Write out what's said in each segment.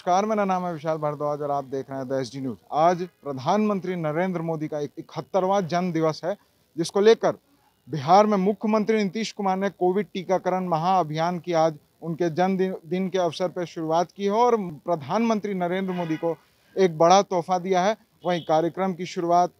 नमस्कार, मेरा नाम है विशाल भारद्वाज और आप देख रहे हैं द HD न्यूज़। आज प्रधानमंत्री नरेंद्र मोदी का 71वां जन्मदिवस है, जिसको लेकर बिहार में मुख्यमंत्री नीतीश कुमार ने कोविड टीकाकरण महाअभियान की आज उनके जन्मदिन के अवसर पर शुरुआत की है और प्रधानमंत्री नरेंद्र मोदी को एक बड़ा तोहफा दिया है। वहीं कार्यक्रम की शुरुआत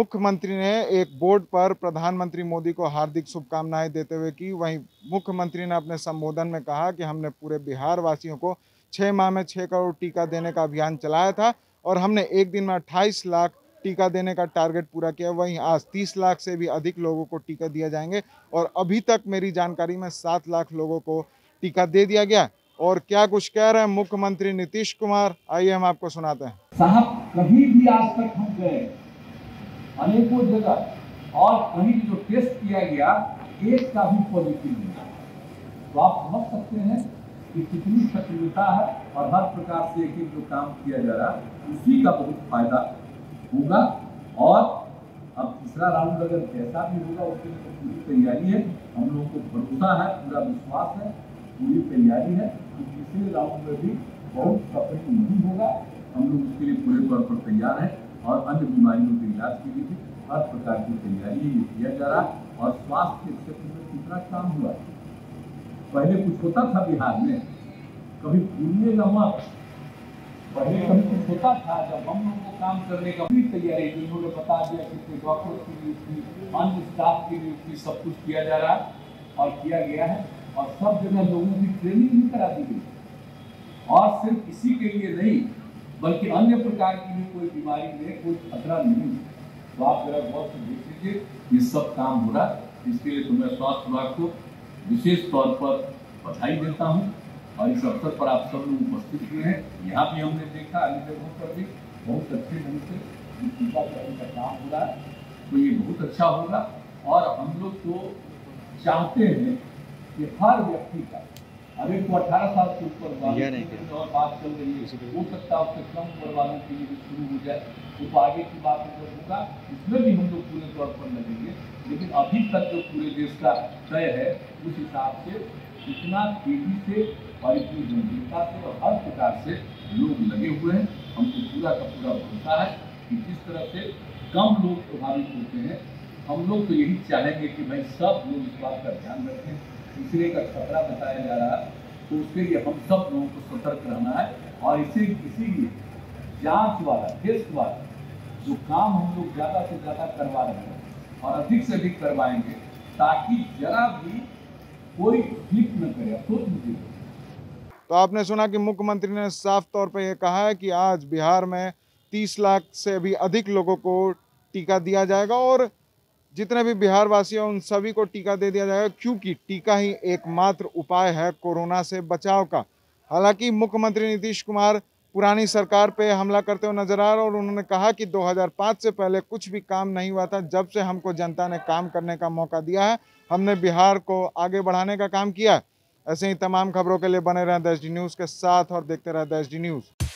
मुख्यमंत्री ने एक बोर्ड पर प्रधानमंत्री मोदी को हार्दिक शुभकामनाएँ देते हुए की। वहीं मुख्यमंत्री ने अपने संबोधन में कहा कि हमने पूरे बिहार वासियों को 6 माह में 6 करोड़ टीका देने का अभियान चलाया था और हमने एक दिन में 28 लाख टीका देने का टारगेट पूरा किया। वहीं आज 30 लाख से भी अधिक लोगों को टीका दिया जाएंगे और अभी तक मेरी जानकारी में 7 लाख लोगों को टीका दे दिया गया। और क्या कुछ कह रहे हैं मुख्यमंत्री नीतीश कुमार, आइए हम आपको सुनाते हैं। साहब, कहीं भी आज तक हम गए अनेकों जगह और कहीं जो टेस्ट किया गया एक का भी पॉजिटिव नहीं। तो आप समझ सकते हैं कि कितनी सक्रियता है और हर प्रकार से एक एक जो काम किया जा रहा है उसी का बहुत फायदा होगा। और अब तीसरा राउंड अगर कैसा भी होगा उसके लिए पूरी तैयारी है, हम लोगों को भरोसा है, पूरा विश्वास है, पूरी तैयारी है। तो तीसरे राउंड में भी बहुत सफल नहीं होगा, हम लोग उसके लिए पूरे तौर पर तैयार हैं और अन्य बीमारियों के इलाज के लिए भी हर प्रकार की तैयारी किया जा रहा है। और स्वास्थ्य के क्षेत्र में कितना काम हुआ है, पहले कुछ होता था बिहार में, कभी पूरे नमक पहले कभी कुछ होता था। जब हम लोग को काम करने का पूरी तैयारी जिन्होंने बता दिया कितने डॉक्टर्स की नियुक्ति, अन्य स्टाफ की नियुक्ति, सब कुछ किया जा रहा और किया गया है। और सब जगह लोगों की ट्रेनिंग भी करा दी गई और सिर्फ इसी के लिए नहीं बल्कि अन्य प्रकार की भी कोई बीमारी में कोई खतरा नहीं। तो आप जरा गौर से देख लीजिए ये सब काम हो रहा। इसके लिए तुम्हें स्वास्थ्य विभाग को विशेष तौर पर बधाई देता हूं। और इस अवसर पर आप सब लोग उपस्थित हुए हैं, यहाँ भी हमने देखा अन्य जगहों पर भी बहुत अच्छे ढंग से टीकाकरण का काम हो रहा है। तो ये बहुत अच्छा होगा और हम लोग तो चाहते हैं कि हर व्यक्ति का, अभी तो 18 साल से ऊपर वाले और बात चल रही है, हो सकता है उससे कम उम्र वालों के लिए भी शुरू हो जाए। तो आगे की बात अगर होगा इसमें भी हम लोग पूरे तौर पर लगेंगे, लेकिन अभी तक जो पूरे देश का तय है उस हिसाब से इतना तेजी से और इतनी गंभीरता से और हर प्रकार से लोग लगे हुए हैं। हमको पूरा का पूरा भरोसा है कि जिस तरह से कम लोग प्रभावित होते हैं, हम लोग तो यही चाहेंगे कि भाई सब लोग इस बात का ध्यान रखें। तीसरे का खतरा बताया जा रहा है, तो उसके लिए हम सब लोगों को सतर्क रहना है। और इसीलिए जाँच वाला, टेस्ट वाला जो काम हम लोग ज़्यादा से ज़्यादा करवा रहे हैं और अधिक से अधिक करवाएंगे ताकि जरा भी कोई ठीक न करे। तो आपने सुना कि मुख्यमंत्री ने साफ तौर पर यह कहा है कि आज बिहार में 30 लाख से भी अधिक लोगों को टीका दिया जाएगा और जितने भी बिहार वासी हैं उन सभी को टीका दे दिया जाएगा, क्योंकि टीका ही एकमात्र उपाय है कोरोना से बचाव का। हालांकि मुख्यमंत्री नीतीश कुमार पुरानी सरकार पे हमला करते हुए नजर आ रहे और उन्होंने कहा कि 2005 से पहले कुछ भी काम नहीं हुआ था। जब से हमको जनता ने काम करने का मौका दिया है, हमने बिहार को आगे बढ़ाने का काम किया है। ऐसे ही तमाम खबरों के लिए बने रहें द HD न्यूज़ के साथ और देखते रहें द HD न्यूज़।